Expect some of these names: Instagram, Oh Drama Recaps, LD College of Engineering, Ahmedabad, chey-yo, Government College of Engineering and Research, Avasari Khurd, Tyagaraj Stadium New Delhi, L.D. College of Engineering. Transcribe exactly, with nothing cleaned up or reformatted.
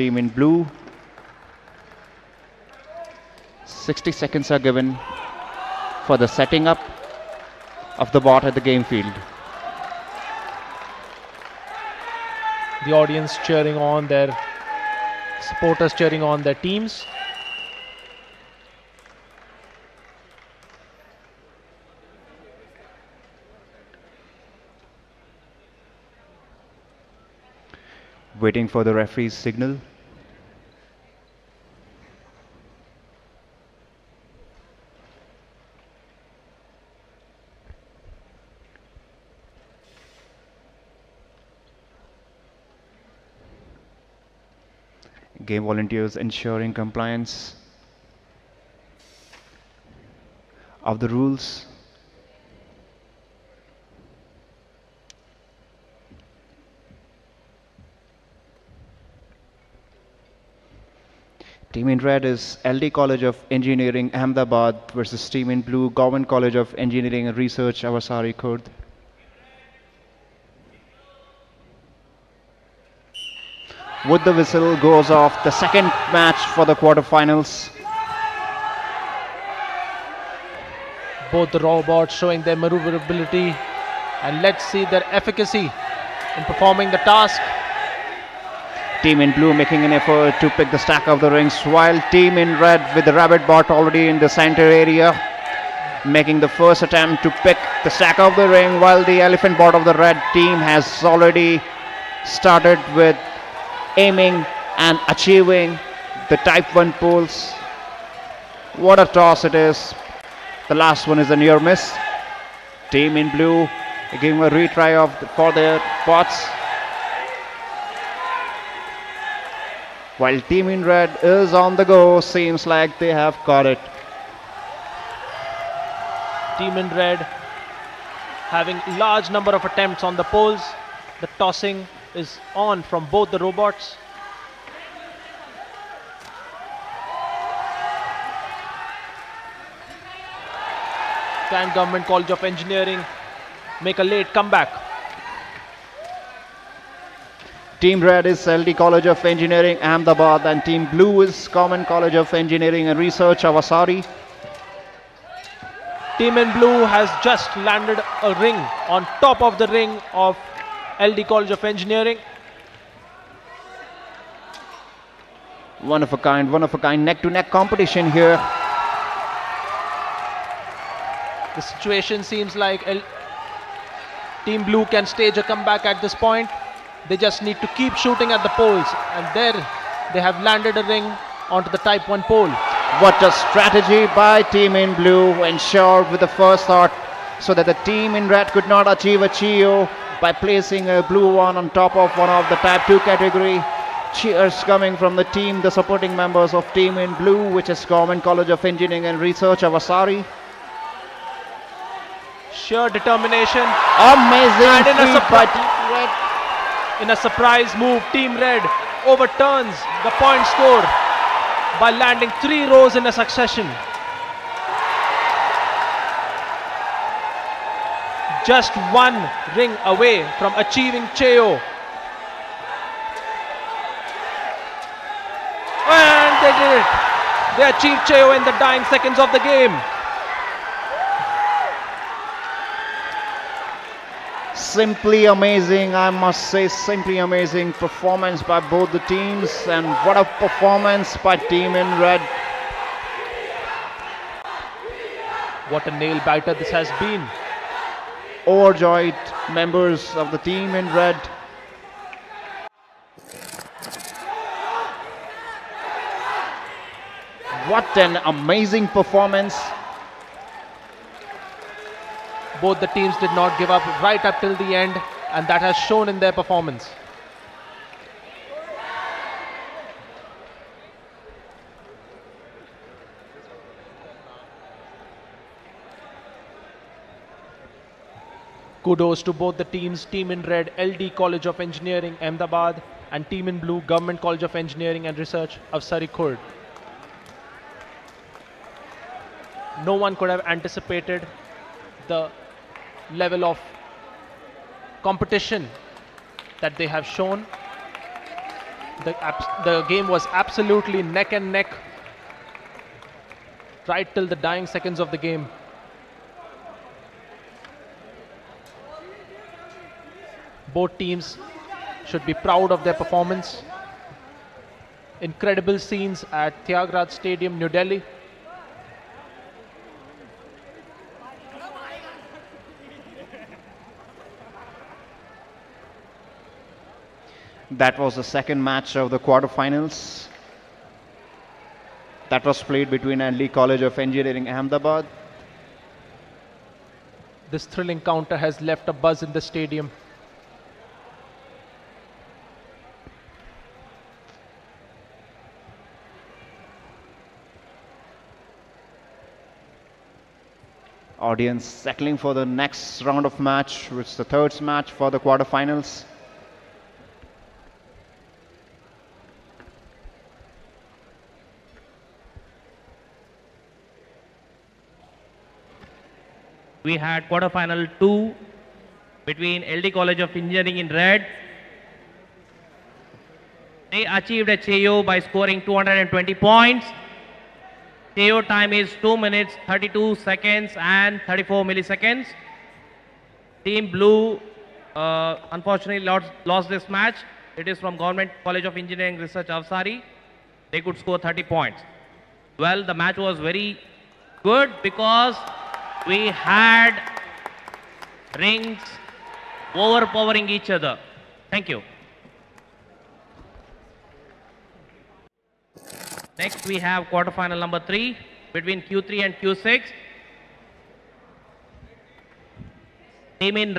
team in blue. sixty seconds are given for the setting up of the bot at the game field. The audience cheering on their supporters, cheering on their teams. Waiting for the referee's signal. Game volunteers ensuring compliance of the rules. Team in red is L D College of Engineering, Ahmedabad, versus team in blue, Government College of Engineering and Research, Avasari Khurd. With the whistle goes off the second match for the quarterfinals. Both the robots showing their maneuverability, and let's see their efficacy in performing the task. Team in blue making an effort to pick the stack of the rings, while team in red with the rabbit bot already in the center area making the first attempt to pick the stack of the ring, while the elephant bot of the red team has already started with aiming and achieving the type one pulls. What a toss it is. The last one is a near miss. Team in blue giving a retry of the, for their bots, while team in red is on the go. Seems like they have caught it. Team in red having large number of attempts on the poles. The tossing is on from both the robots. Can Government College of Engineering make a late comeback? Team red is L D College of Engineering, Ahmedabad, and team blue is Government College of Engineering and Research, Avasari. Team in blue has just landed a ring on top of the ring of L D College of Engineering. One of a kind, one of a kind, neck-to-neck competition here. The situation seems like L team blue can stage a comeback at this point. They just need to keep shooting at the poles, and there they have landed a ring onto the type one pole. What a strategy by team in blue, ensured with the first thought so that the team in red could not achieve a Chio by placing a blue one on top of one of the type two category. Cheers coming from the team, the supporting members of team in blue, which is Government College of Engineering and Research, Avasari. Sheer determination. Amazing feat by team red. In a surprise move, team red overturns the point score by landing three rows in a succession. Just one ring away from achieving Cheo. And they did it. They achieved Cheo in the dying seconds of the game. Simply amazing, I must say, simply amazing performance by both the teams, and what a performance by team in red. What a nail biter this has been. Overjoyed members of the team in red. What an amazing performance. Both the teams did not give up right up till the end, and that has shown in their performance. Kudos to both the teams, team in red, L D College of Engineering, Ahmedabad, and team in blue, Government College of Engineering and Research, Avasari Khurd. No one could have anticipated the level of competition that they have shown. The, the game was absolutely neck and neck right till the dying seconds of the game. Both teams should be proud of their performance. Incredible scenes at Tyagaraj Stadium, New Delhi. That was the second match of the quarterfinals. That was played between L D College of Engineering, Ahmedabad. This thrilling counter has left a buzz in the stadium. Audience settling for the next round of match, which is the third match for the quarterfinals. We had quarterfinal two between L D College of Engineering in red. They achieved a C E O by scoring two hundred twenty points. C E O time is two minutes, thirty-two seconds and thirty-four milliseconds. Team Blue uh, unfortunately lost, lost this match. It is from Government College of Engineering Research, Avasari. They could score thirty points. Well, the match was very good because we had rings overpowering each other. Thank you. Next we have quarterfinal number three between Q three and Q six. Team in